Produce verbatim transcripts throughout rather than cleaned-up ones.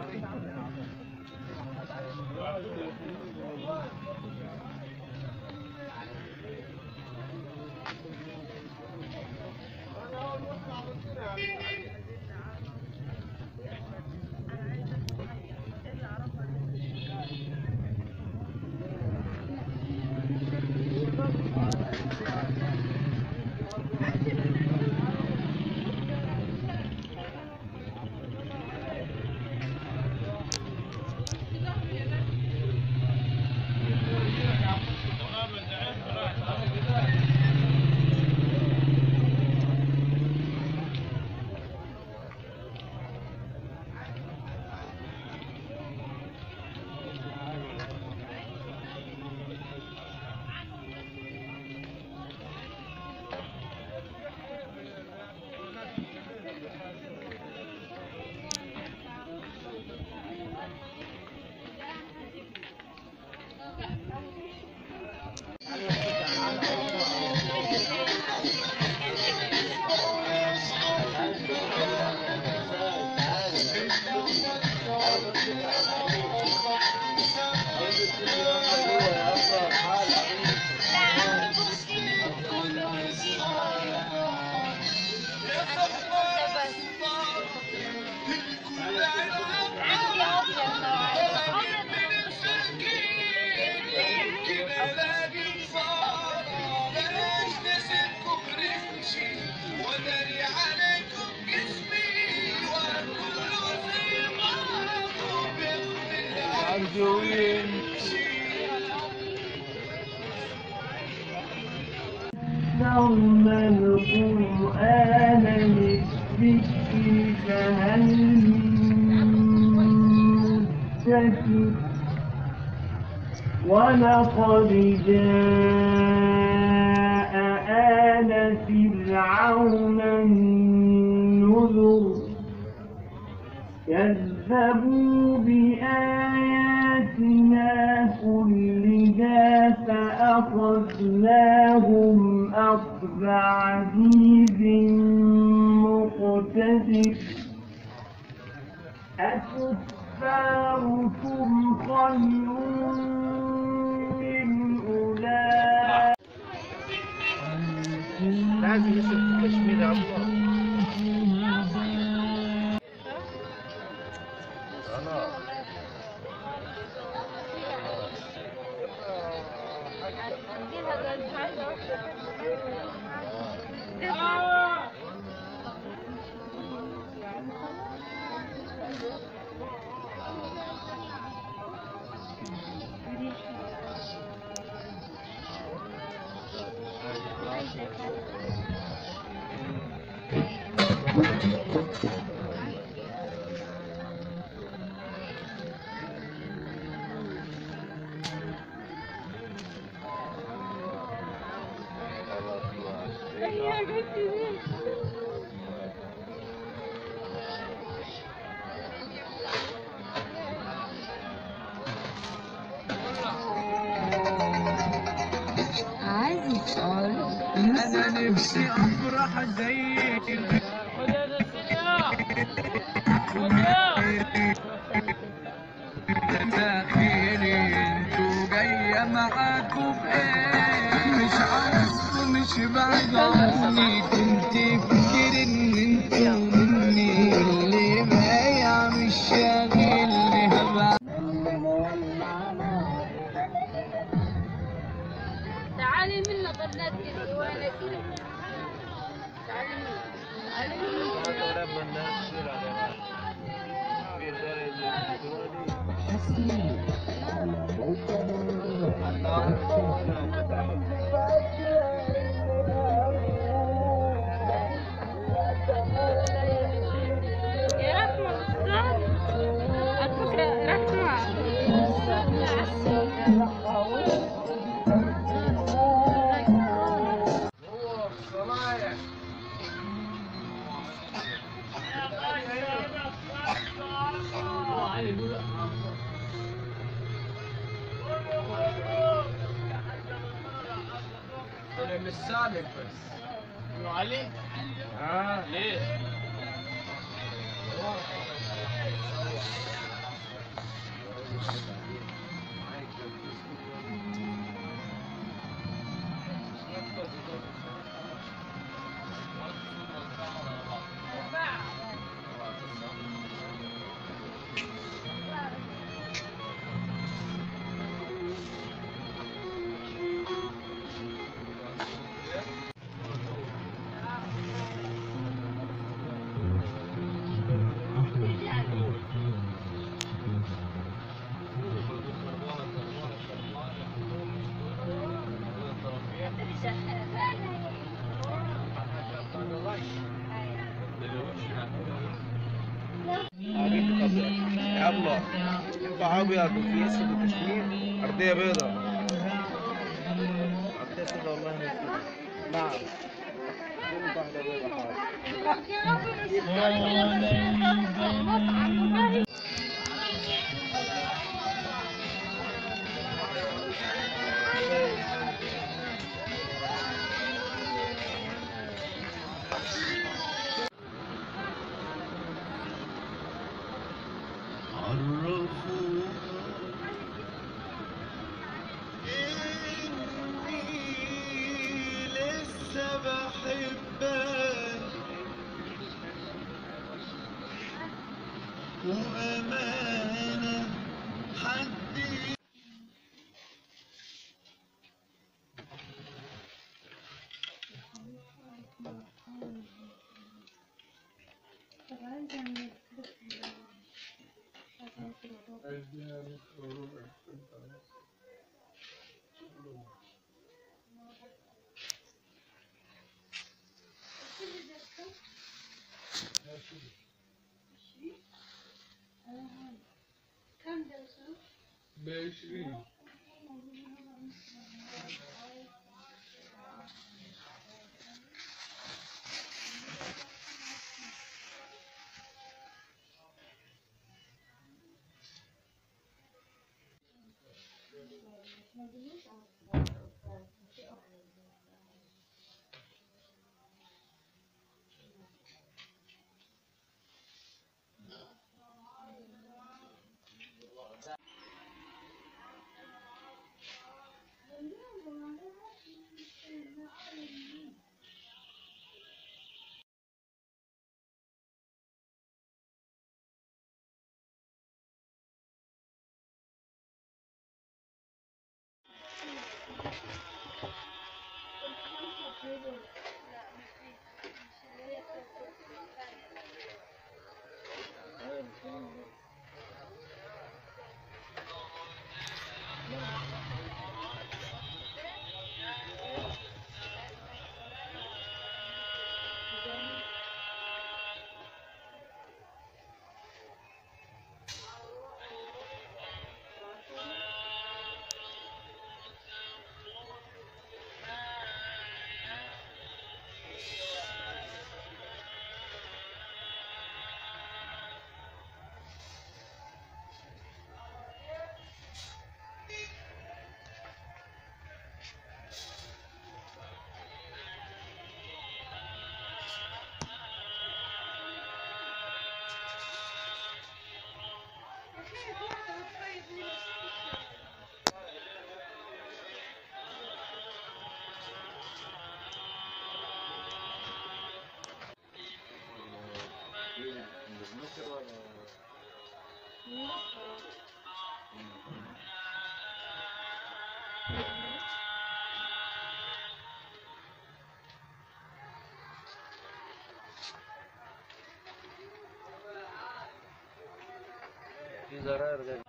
نظم القرآن للذكر فهل من مدكر ولقد جاء آل فرعون النذر كذبوا بآياتنا كلها فأخذناهم أخذ عزيز مقتدر أكفاركم خير من أولئك لازم يسلكش من الله أنا نفسي أفرح زيك معاكم ايه مش عايزكم مش بعيد عني كنت فاكر ان انتوا مني اللي بايع مش شاغلني هبقى تعالي منا بنات كده وانا كده تعالي منا تعالي منا بنات كده بيقدر مش سالك بس انه علي؟ اه ليه؟ الله. قطع ابيض وفي اسود وتشويه، ارضيه بيضاء. ارضيه بيضاء والله ما فيها. نعم. كل واحده بيضاء حاضر. وأمانة حدي بعشرين في زرار غير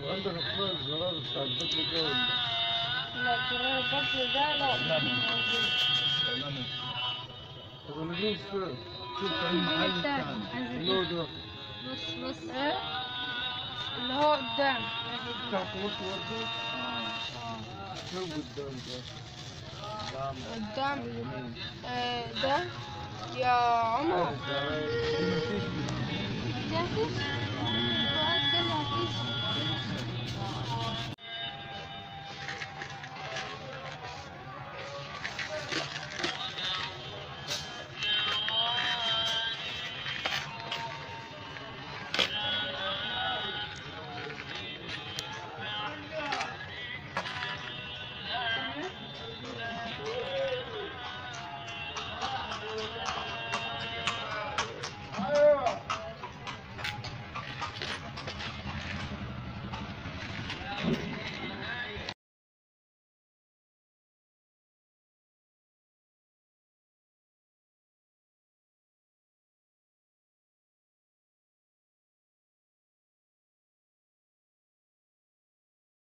وانت نقطة الزرار بتاع البطل جوه لا ترى البطل ده لا لا موجود. شوف اللي بص بص ايه اللي هو قدام قدام ده يا عمر.